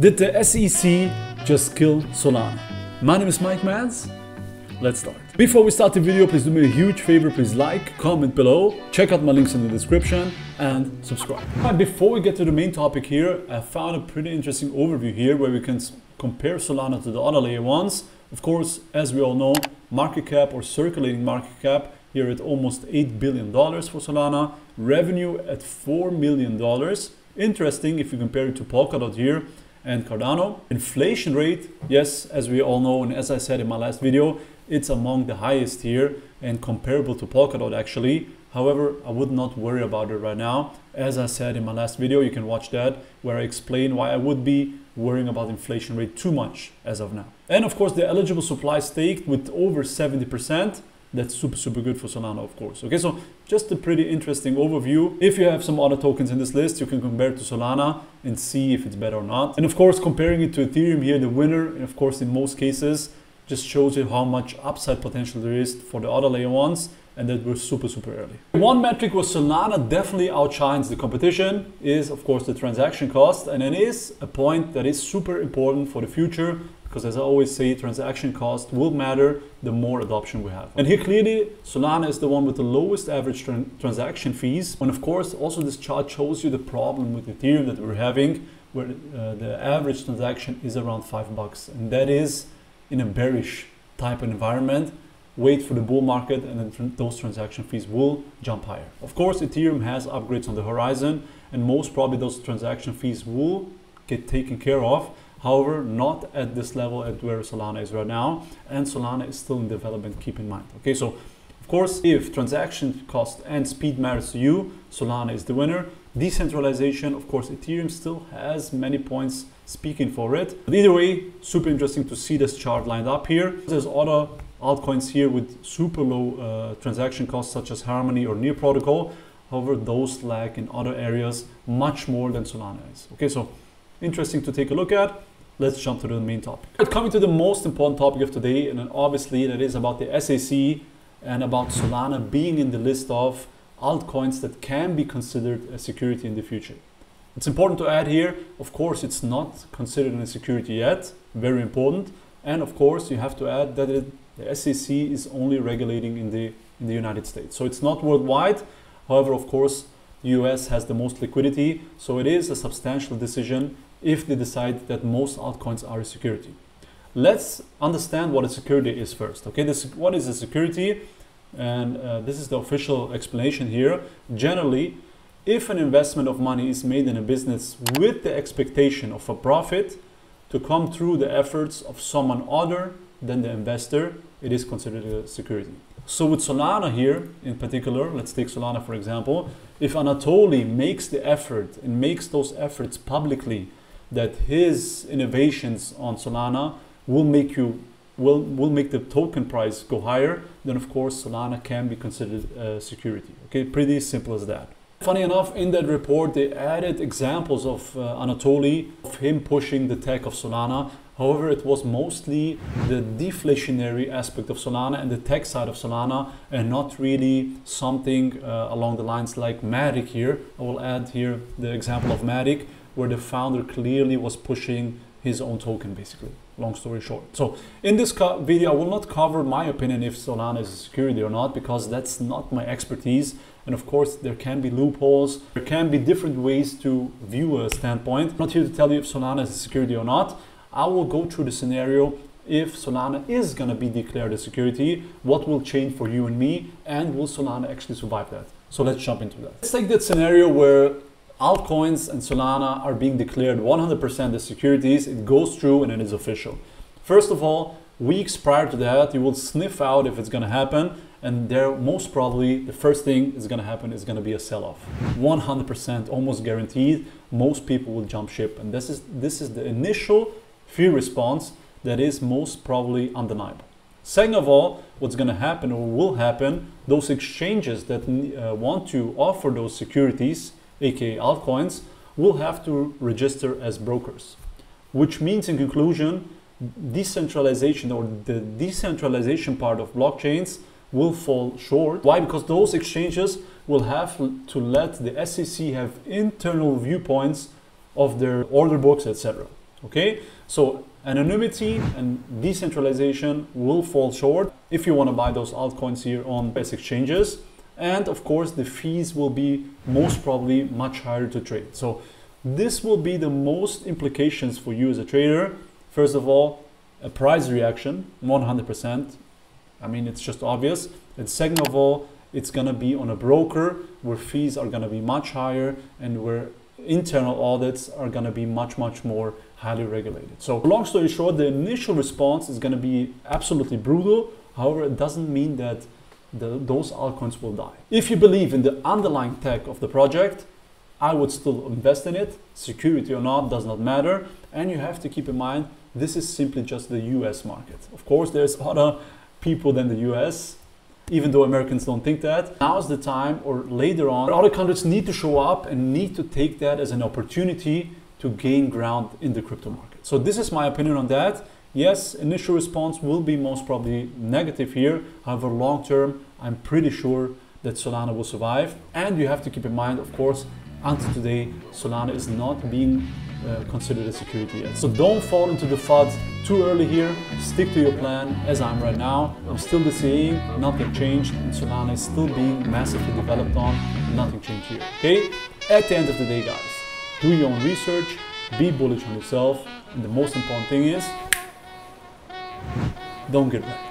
Did the SEC just kill Solana? My name is Mike Madz. Let's start. Before we start the video, please do me a huge favor. Please like, comment below, check out my links in the description, and subscribe. Right, before we get to the main topic here, I found a pretty interesting overview here where we can compare Solana to the other layer ones. Of course, as we all know, market cap or circulating market cap here at almost $8 billion for Solana, revenue at $4 million. Interesting if you compare it to Polkadot here and Cardano. Inflation rate, yes, as we all know, and as I said in my last video, it's among the highest here and comparable to Polkadot actually. However, I would not worry about it right now. As I said in my last video, you can watch that, where I explain why I would be worrying about inflation rate too much as of now. And of course, the eligible supply staked with over 70%. That's super good for Solana, of course. Okay, so just a pretty interesting overview. If you have some other tokens in this list, you can compare it to Solana and see if it's better or not. And of course, comparing it to Ethereum here, the winner, and of course, in most cases, just shows you how much upside potential there is for the other layer ones, and that we're super early. One metric where Solana definitely outshines the competition is, of course, the transaction cost, and it is a point that is super important for the future, because as I always say, transaction cost will matter the more adoption we have. And here clearly, Solana is the one with the lowest average transaction fees. And of course, also this chart shows you the problem with Ethereum that we're having, where the average transaction is around $5. And that is in a bearish type of environment. Wait for the bull market and then those transaction fees will jump higher. Of course, Ethereum has upgrades on the horizon and most probably those transaction fees will get taken care of. However, not at this level at where Solana is right now, and Solana is still in development, keep in mind. Okay, so of course, if transaction cost and speed matters to you, Solana is the winner. Decentralization, of course, Ethereum still has many points speaking for it. But either way, super interesting to see this chart lined up here. There's other altcoins here with super low transaction costs such as Harmony or Near Protocol. However, those lag in other areas much more than Solana is. Okay, so interesting to take a look at. Let's jump to the main topic. But coming to the most important topic of today, and obviously that is about the SEC and about Solana being in the list of altcoins that can be considered a security in the future. It's important to add here, of course, it's not considered a security yet, very important. And of course, you have to add that the SEC is only regulating in the United States. So it's not worldwide. However, of course, the US has the most liquidity. So it is a substantial decision if they decide that most altcoins are a security. Let's understand what a security is first. Okay, what is a security? And this is the official explanation here. Generally, if an investment of money is made in a business with the expectation of a profit to come through the efforts of someone other than the investor, it is considered a security. So with Solana here in particular, let's take Solana for example, if Anatoly makes the effort and makes those efforts publicly that his innovations on Solana will make the token price go higher, then of course Solana can be considered a security. Okay, pretty simple as that. Funny enough, in that report they added examples of Anatoly, of him pushing the tech of Solana. However, it was mostly the deflationary aspect of Solana and the tech side of Solana, and not really something along the lines like Matic here. I will add here the example of Matic, where the founder clearly was pushing his own token, basically. Long story short. So in this video, I will not cover my opinion if Solana is a security or not, because that's not my expertise. And of course, there can be loopholes. There can be different ways to view a standpoint. I'm not here to tell you if Solana is a security or not. I will go through the scenario if Solana is going to be declared a security, what will change for you and me, and will Solana actually survive that? So let's jump into that. Let's take that scenario where altcoins and Solana are being declared 100% as securities. It goes through and it is official. First of all, weeks prior to that, you will sniff out if it's going to happen. And there, most probably, the first thing is going to happen is going to be a sell-off. 100%, almost guaranteed, most people will jump ship. And this is the initial fear response that is most probably undeniable. Second of all, what's going to happen or will happen, those exchanges that want to offer those securities, aka altcoins, will have to register as brokers, which means in conclusion, decentralization or the decentralization part of blockchains will fall short. Why? Because those exchanges will have to let the SEC have internal viewpoints of their order books, etc. Okay, so anonymity and decentralization will fall short if you want to buy those altcoins here on best exchanges. And of course, the fees will be most probably much higher to trade. So this will be the most implications for you as a trader. First of all, a price reaction, 100%. I mean, it's just obvious. And second of all, it's going to be on a broker where fees are going to be much higher and where internal audits are going to be much more highly regulated. So long story short, the initial response is going to be absolutely brutal. However, it doesn't mean that those altcoins will die. If you believe in the underlying tech of the project, I would still invest in it. Security or not does not matter. And you have to keep in mind, this is simply just the US market. Of course, there's other people than the US, even though Americans don't think that. Now's the time, or later on, other countries need to show up and need to take that as an opportunity to gain ground in the crypto market. So this is my opinion on that. Yes, initial response will be most probably negative here. However, long term, I'm pretty sure that Solana will survive. And you have to keep in mind, of course, until today, Solana is not being considered a security yet. So don't fall into the FUD too early here. Stick to your plan as I'm right now. I'm still the CA, nothing changed, and Solana is still being massively developed on, nothing changed here, okay? At the end of the day, guys, do your own research, be bullish on yourself, and the most important thing is, don't get wrecked.